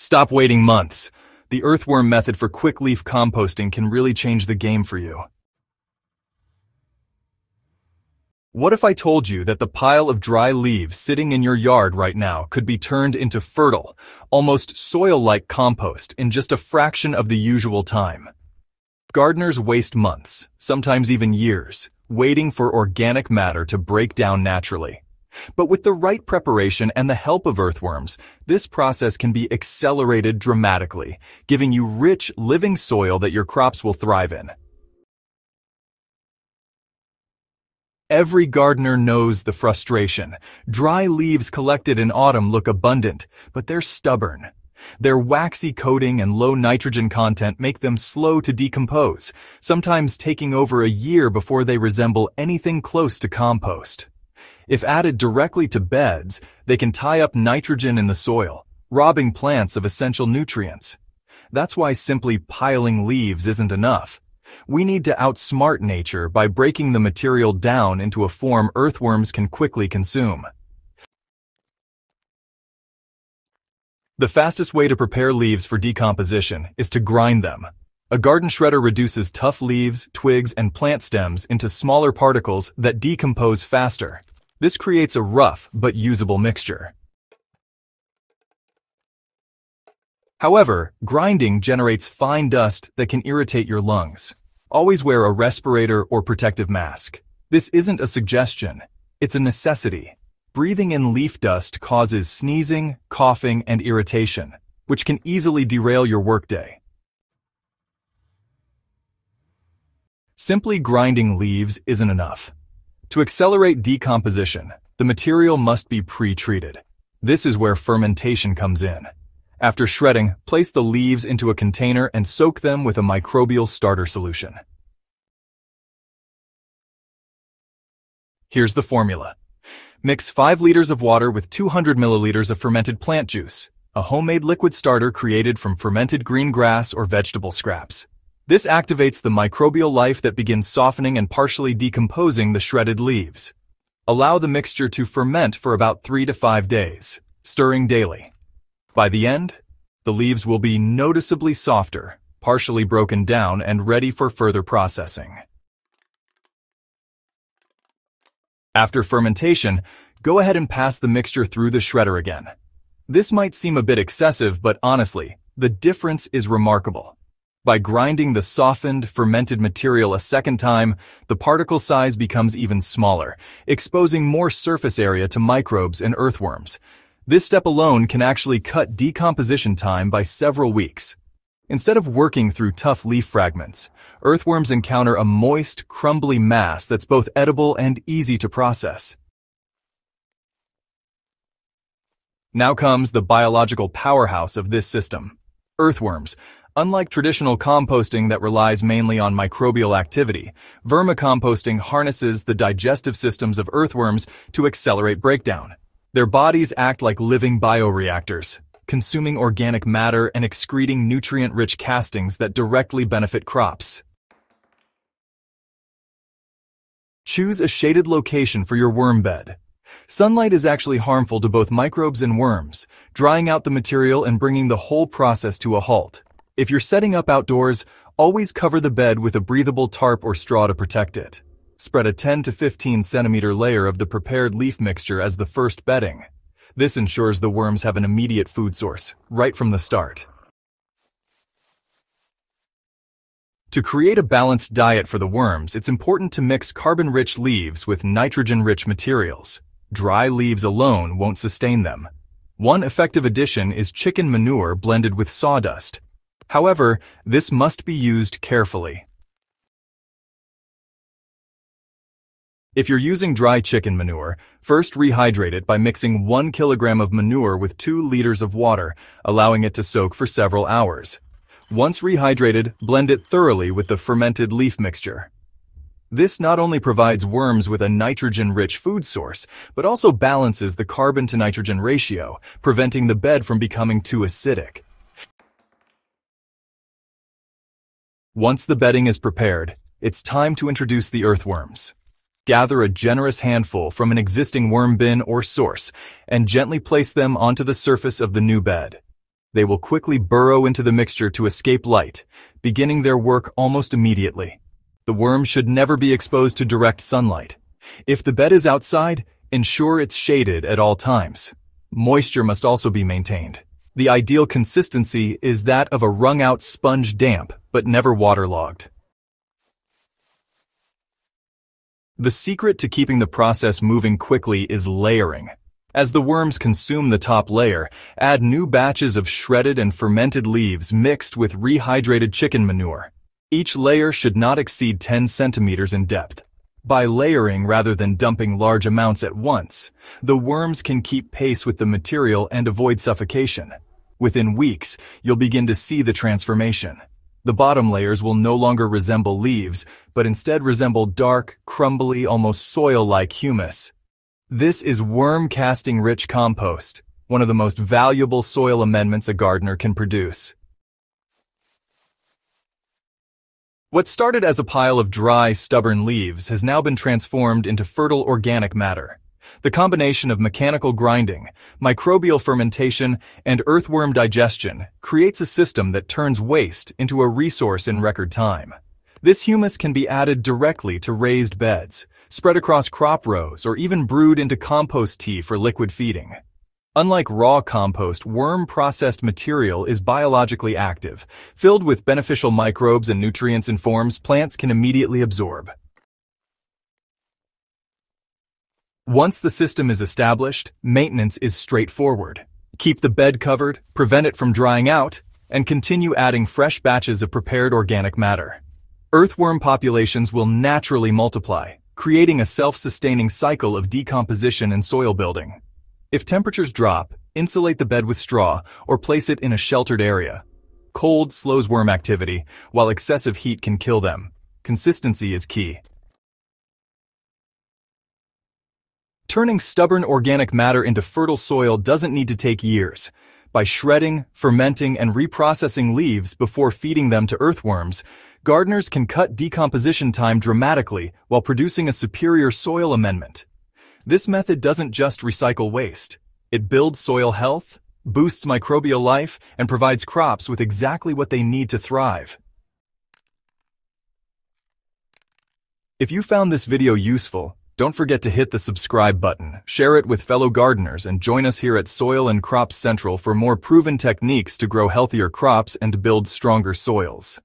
Stop waiting months. The earthworm method for quick leaf composting can really change the game for you. What if I told you that the pile of dry leaves sitting in your yard right now could be turned into fertile, almost soil-like compost in just a fraction of the usual time? Gardeners waste months, sometimes even years, waiting for organic matter to break down naturally. But with the right preparation and the help of earthworms, this process can be accelerated dramatically, giving you rich, living soil that your crops will thrive in. Every gardener knows the frustration. Dry leaves collected in autumn look abundant, but they're stubborn. Their waxy coating and low nitrogen content make them slow to decompose, sometimes taking over a year before they resemble anything close to compost. If added directly to beds, they can tie up nitrogen in the soil, robbing plants of essential nutrients. That's why simply piling leaves isn't enough. We need to outsmart nature by breaking the material down into a form earthworms can quickly consume. The fastest way to prepare leaves for decomposition is to grind them. A garden shredder reduces tough leaves, twigs, and plant stems into smaller particles that decompose faster. This creates a rough but usable mixture. However, grinding generates fine dust that can irritate your lungs. Always wear a respirator or protective mask. This isn't a suggestion, it's a necessity. Breathing in leaf dust causes sneezing, coughing, and irritation, which can easily derail your workday. Simply grinding leaves isn't enough. To accelerate decomposition, the material must be pre-treated. This is where fermentation comes in. After shredding, place the leaves into a container and soak them with a microbial starter solution. Here's the formula. Mix 5 liters of water with 200 milliliters of fermented plant juice, a homemade liquid starter created from fermented green grass or vegetable scraps. This activates the microbial life that begins softening and partially decomposing the shredded leaves. Allow the mixture to ferment for about 3 to 5 days, stirring daily. By the end, the leaves will be noticeably softer, partially broken down, and ready for further processing. After fermentation, go ahead and pass the mixture through the shredder again. This might seem a bit excessive, but honestly, the difference is remarkable. By grinding the softened, fermented material a second time, the particle size becomes even smaller, exposing more surface area to microbes and earthworms. This step alone can actually cut decomposition time by several weeks. Instead of working through tough leaf fragments, earthworms encounter a moist, crumbly mass that's both edible and easy to process. Now comes the biological powerhouse of this system, earthworms. Unlike traditional composting that relies mainly on microbial activity, vermicomposting harnesses the digestive systems of earthworms to accelerate breakdown. Their bodies act like living bioreactors, consuming organic matter and excreting nutrient-rich castings that directly benefit crops. Choose a shaded location for your worm bed. Sunlight is actually harmful to both microbes and worms, drying out the material and bringing the whole process to a halt. If you're setting up outdoors, always cover the bed with a breathable tarp or straw to protect it. Spread a 10 to 15 centimeter layer of the prepared leaf mixture as the first bedding. This ensures the worms have an immediate food source, right from the start. To create a balanced diet for the worms, it's important to mix carbon-rich leaves with nitrogen-rich materials. Dry leaves alone won't sustain them. One effective addition is chicken manure blended with sawdust. However, this must be used carefully. If you're using dry chicken manure, first rehydrate it by mixing 1 kilogram of manure with 2 liters of water, allowing it to soak for several hours. Once rehydrated, blend it thoroughly with the fermented leaf mixture. This not only provides worms with a nitrogen-rich food source, but also balances the carbon-to-nitrogen ratio, preventing the bed from becoming too acidic. Once the bedding is prepared, it's time to introduce the earthworms. Gather a generous handful from an existing worm bin or source and gently place them onto the surface of the new bed. they will quickly burrow into the mixture to escape light, beginning their work almost immediately. The worm should never be exposed to direct sunlight. If the bed is outside, ensure it's shaded at all times. Moisture must also be maintained. The ideal consistency is that of a wrung-out sponge, damp, but never waterlogged. The secret to keeping the process moving quickly is layering. As the worms consume the top layer, add new batches of shredded and fermented leaves mixed with rehydrated chicken manure. Each layer should not exceed 10 centimeters in depth. By layering rather than dumping large amounts at once, the worms can keep pace with the material and avoid suffocation. Within weeks, you'll begin to see the transformation. The bottom layers will no longer resemble leaves, but instead resemble dark, crumbly, almost soil-like humus. This is worm-casting-rich compost, one of the most valuable soil amendments a gardener can produce. What started as a pile of dry, stubborn leaves has now been transformed into fertile organic matter. The combination of mechanical grinding, microbial fermentation, and earthworm digestion creates a system that turns waste into a resource in record time. This humus can be added directly to raised beds, spread across crop rows, or even brewed into compost tea for liquid feeding. Unlike raw compost, worm-processed material is biologically active, filled with beneficial microbes and nutrients in forms plants can immediately absorb. Once the system is established, maintenance is straightforward. Keep the bed covered, prevent it from drying out, and continue adding fresh batches of prepared organic matter. Earthworm populations will naturally multiply, creating a self-sustaining cycle of decomposition and soil building. If temperatures drop, insulate the bed with straw or place it in a sheltered area. Cold slows worm activity, while excessive heat can kill them. Consistency is key. Turning stubborn organic matter into fertile soil doesn't need to take years. By shredding, fermenting, and reprocessing leaves before feeding them to earthworms, gardeners can cut decomposition time dramatically while producing a superior soil amendment. This method doesn't just recycle waste. It builds soil health, boosts microbial life, and provides crops with exactly what they need to thrive. If you found this video useful, don't forget to hit the subscribe button, share it with fellow gardeners, and join us here at Soil and Crops Central for more proven techniques to grow healthier crops and build stronger soils.